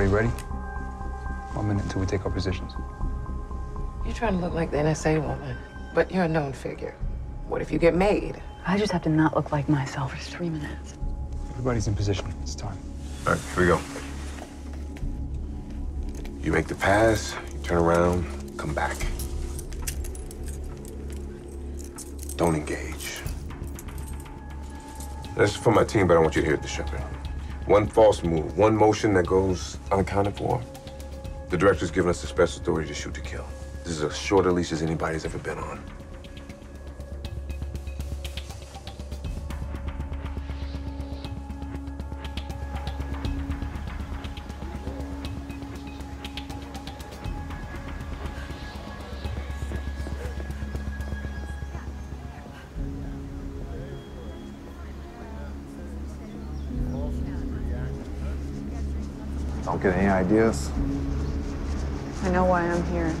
Everybody ready? 1 minute until we take our positions. You're trying to look like the NSA woman, but you're a known figure. What if you get made? I just have to not look like myself for 3 minutes. Everybody's in position. It's time. All right, here we go. You make the pass, you turn around, come back. Don't engage. That's for my team, but I want you to hear it, Shepherd. One false move, one motion that goes unaccounted for. The director's given us the special authority to shoot to kill. This is as short a leash as anybody's ever been on. Don't get any ideas? I know why I'm here.